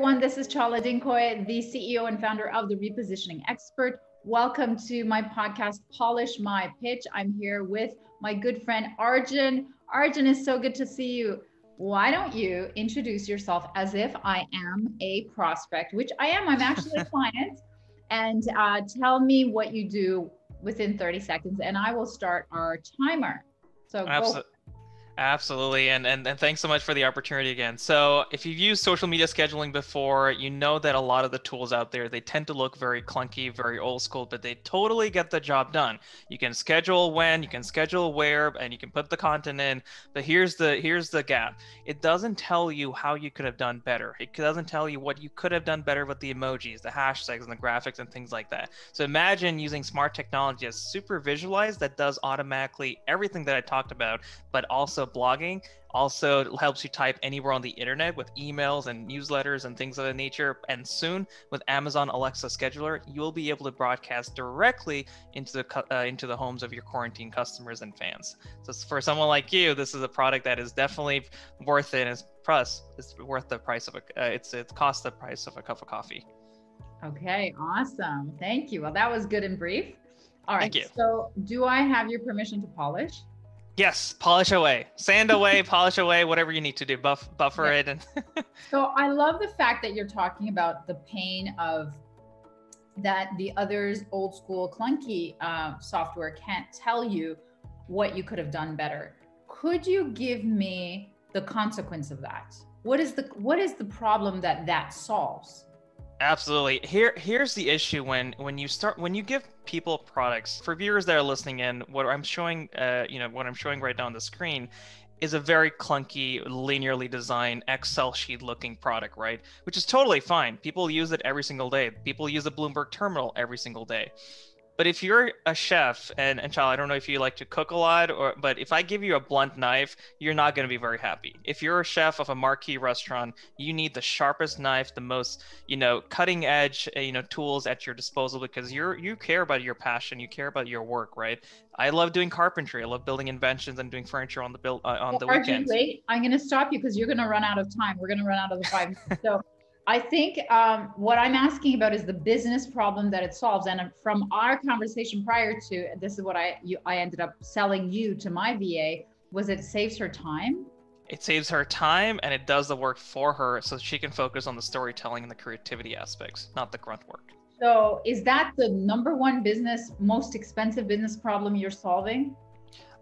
everyone. This is Chala Dincoy, the CEO and founder of The Repositioning Expert. Welcome to my podcast, Polish My Pitch. I'm here with my good friend, Arjun. Arjun, it's so good to see you. Why don't you introduce yourself as if I am a prospect, which I am. I'm actually a client. And tell me what you do within 30 seconds, and I will start our timer. So go. Absolutely. And thanks so much for the opportunity again. So if you've used social media scheduling before, you know that a lot of the tools out there, they tend to look very clunky, very old school, but they totally get the job done. You can schedule when, you can schedule where, and you can put the content in. But here's the gap. It doesn't tell you how you could have done better. It doesn't tell you what you could have done better with the emojis, the hashtags, and the graphics and things like that. So imagine using smart technology as super visualized that does automatically everything that I talked about, but also blogging also helps you type anywhere on the internet with emails and newsletters and things of that nature. And soon with Amazon Alexa Scheduler, you will be able to broadcast directly into the homes of your quarantine customers and fans. So for someone like you, this is a product that is definitely worth it. It's plus it's worth the price of it costs the price of a cup of coffee. Okay, awesome. Thank you. Well, that was good and brief. All right. Thank you. So do I have your permission to polish? Yes, polish away, sand away, polish away, whatever you need to do, buffer yeah. it. And so I love the fact that you're talking about the pain of that the others old school clunky software can't tell you what you could have done better. Could you give me the consequence of that? What is the problem that solves? Absolutely. Here's the issue when you give people products. For viewers that are listening in, what I'm showing right now on the screen is a very clunky, linearly designed Excel sheet looking product, right? Which is totally fine. People use it every single day. People use a Bloomberg terminal every single day. But if you're a chef, and Chala, I don't know if you like to cook a lot, but if I give you a blunt knife, you're not going to be very happy. If you're a chef of a marquee restaurant, you need the sharpest knife, the most, cutting edge, tools at your disposal, because you care about your passion, you care about your work, right? I love doing carpentry. I love building inventions and doing furniture on the weekends. Wait, I'm going to stop you because you're going to run out of time. We're going to run out of the 5 minutes. So I think what I'm asking about is the business problem that it solves. And from our conversation prior to, this is what I ended up selling you to my VA, was it saves her time. It saves her time and it does the work for her so she can focus on the storytelling and the creativity aspects, not the grunt work. So is that the number one business, most expensive business problem you're solving?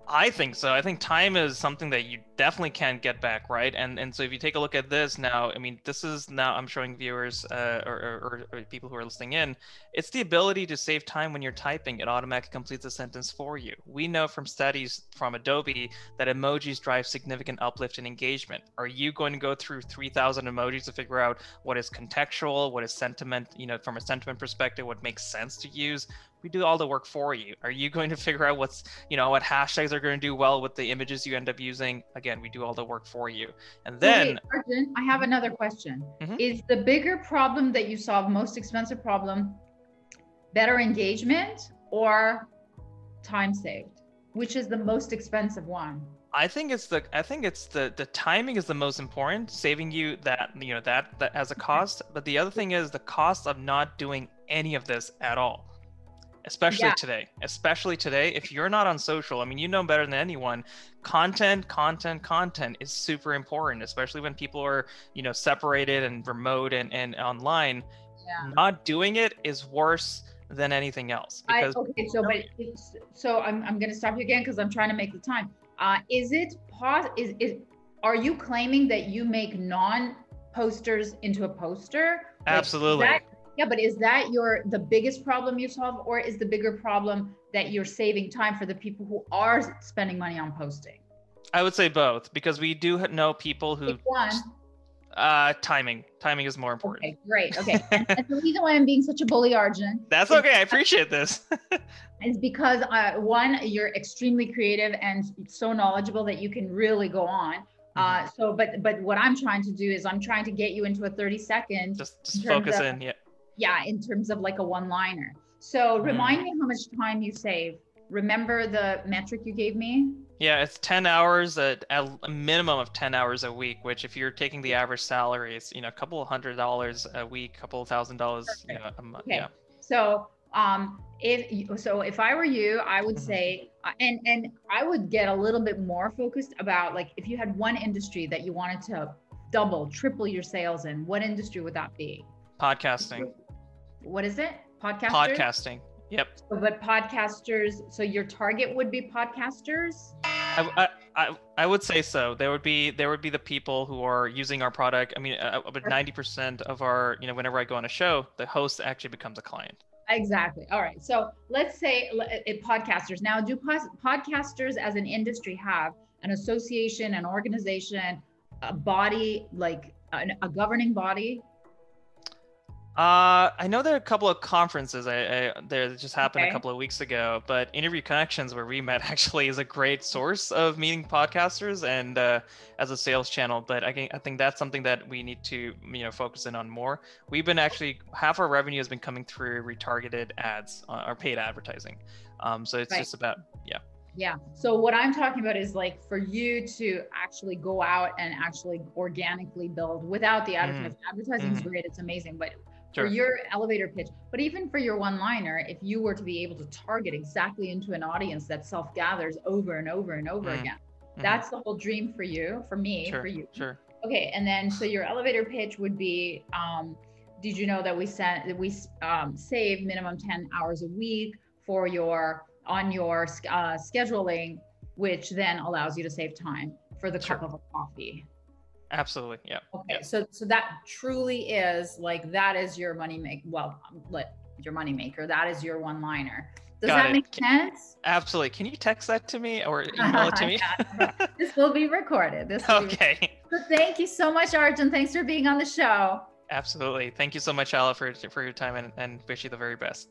I think so. I think time is something that you definitely can't get back, right? And so if you take a look at this now, I mean, this is now I'm showing viewers or people who are listening in, it's the ability to save time when you're typing. It automatically completes a sentence for you. We know from studies from Adobe that emojis drive significant uplift in engagement. Are you going to go through 3,000 emojis to figure out what is contextual, what is sentiment, from a sentiment perspective, what makes sense to use? We do all the work for you. Are you going to figure out what hashtags are going to do well with the images you end up using? Again, we do all the work for you. And then Arjun, I have another question. Mm-hmm. Is the bigger problem that you solve, most expensive problem, better engagement or time saved? Which is the most expensive one? I think the timing is the most important, saving you that as a cost. But the other thing is the cost of not doing any of this at all. Especially today, if you're not on social, I mean, you know better than anyone, content is super important, especially when people are, separated and remote and online. Yeah. Not doing it is worse than anything else. So I'm going to stop you again because I'm trying to make the time. Are you claiming that you make non-posters into a poster? Absolutely. Yeah, but is that the biggest problem you solve, or is the bigger problem that you're saving time for the people who are spending money on posting? I would say both, because we do know people who... Timing is more important. Okay, great. Okay. And that's the reason why I'm being such a bully, Arjun. That's okay. I appreciate this. It's because one, you're extremely creative and so knowledgeable that you can really go on. But what I'm trying to do is I'm trying to get you into a 30-second... Just focus in, yeah. Yeah, in terms of like a one-liner. So remind me how much time you save. Remember the metric you gave me? Yeah, it's 10 hours, a minimum of 10 hours a week, which if you're taking the average salary, it's, you know, a couple $100 a week, couple $1,000, you know, a month. Okay. Yeah. So, if I were you, I would say, and I would get a little bit more focused about, like, if you had one industry that you wanted to double, triple your sales in, what industry would that be? Podcasting. What is it? Podcasting. Yep. So, but podcasters, so your target would be podcasters? I would say so. There would be the people who are using our product. I mean, about 90% of our, you know, whenever I go on a show, the host actually becomes a client. Exactly. All right. So let's say podcasters. Now, do podcasters as an industry have an association, an organization, a body, like a governing body? I know there are a couple of conferences there that just happened a couple of weeks ago, but Interview Connections, where we met, actually is a great source of meeting podcasters and as a sales channel. But I think that's something that we need to, you know, focus in on more. We've been actually, half our revenue has been coming through retargeted ads or paid advertising. So it's just about, yeah. So what I'm talking about is, like, for you to actually go out and actually organically build without the advertising. Advertising is great. It's amazing. But for your elevator pitch, but even for your one-liner, if you were to be able to target exactly into an audience that self-gathers over and over and over again, that's the whole dream for you, for me, for you. Sure. Okay, and then so your elevator pitch would be, did you know that we save minimum 10 hours a week for your scheduling, which then allows you to save time for the cup of a coffee. Absolutely. Yeah. Okay. Yeah. So that truly is, like, that is your money make. Well, your money maker. That is your one liner. Does that make sense? Absolutely. Can you text that to me or email it to me? This will be recorded. So thank you so much, Arjun. Thanks for being on the show. Absolutely. Thank you so much, Chala, for your time, and wish you the very best.